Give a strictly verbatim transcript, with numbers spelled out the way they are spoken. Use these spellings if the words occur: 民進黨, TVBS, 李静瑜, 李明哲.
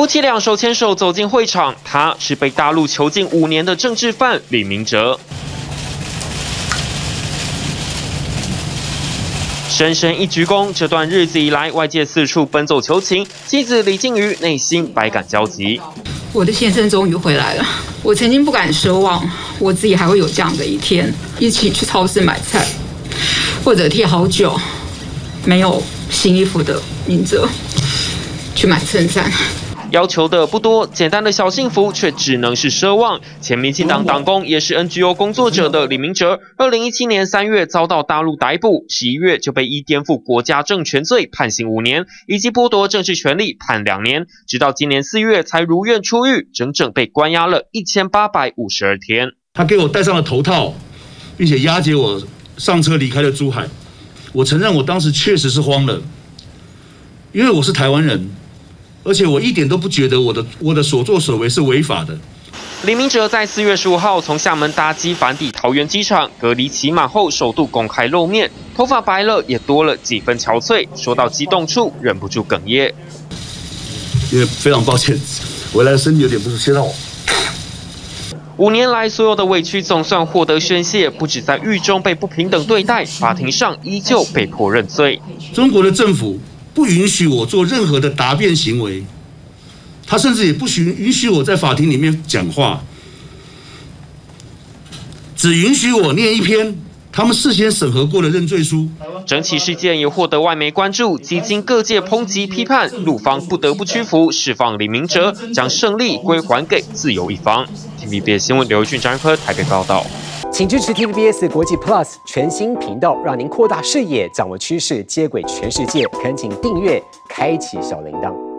夫妻俩手牵手走进会场，他是被大陆囚禁五年的政治犯李明哲。 深深一鞠躬，这段日子以来，外界四处奔走求情，妻子李静瑜内心百感交集。我的先生终于回来了，我曾经不敢奢望我自己还会有这样的一天，一起去超市买菜，或者替好久没有新衣服的明哲去买衬衫。 要求的不多，简单的小幸福却只能是奢望。前民进党党工也是 N G O 工作者的李明哲，二零一七年三月遭到大陆逮捕，十一月就被依颠覆国家政权罪判刑五年，以及剥夺政治权利判两年，直到今年四月才如愿出狱，整整被关押了一千八百五十二天。他给我戴上了头套，并且押解我上车离开了珠海。我承认我当时确实是慌了，因为我是台湾人。 而且我一点都不觉得我的我的所作所为是违法的。李明哲在四月十五号从厦门搭机返抵桃园机场，隔离期满后首度公开露面，头发白了也多了几分憔悴。说到激动处，忍不住哽咽。因为非常抱歉，我来的身体有点不舒服，先让我。 五年来，所有的委屈总算获得宣泄，不止在狱中被不平等对待，法庭上依旧被迫认罪。中国的政府 不允许我做任何的答辩行为，他甚至也不许允许我在法庭里面讲话，只允许我念一篇他们事先审核过的认罪书。整起事件也获得外媒关注，几经各界抨击批判，陆方不得不屈服，释放李明哲，将胜利归还给自由一方。T V B S 新闻刘俊、张科台北报道。 请支持 T V B S 国际 Plus 全新频道，让您扩大视野，掌握趋势，接轨全世界。恳请订阅，开启小铃铛。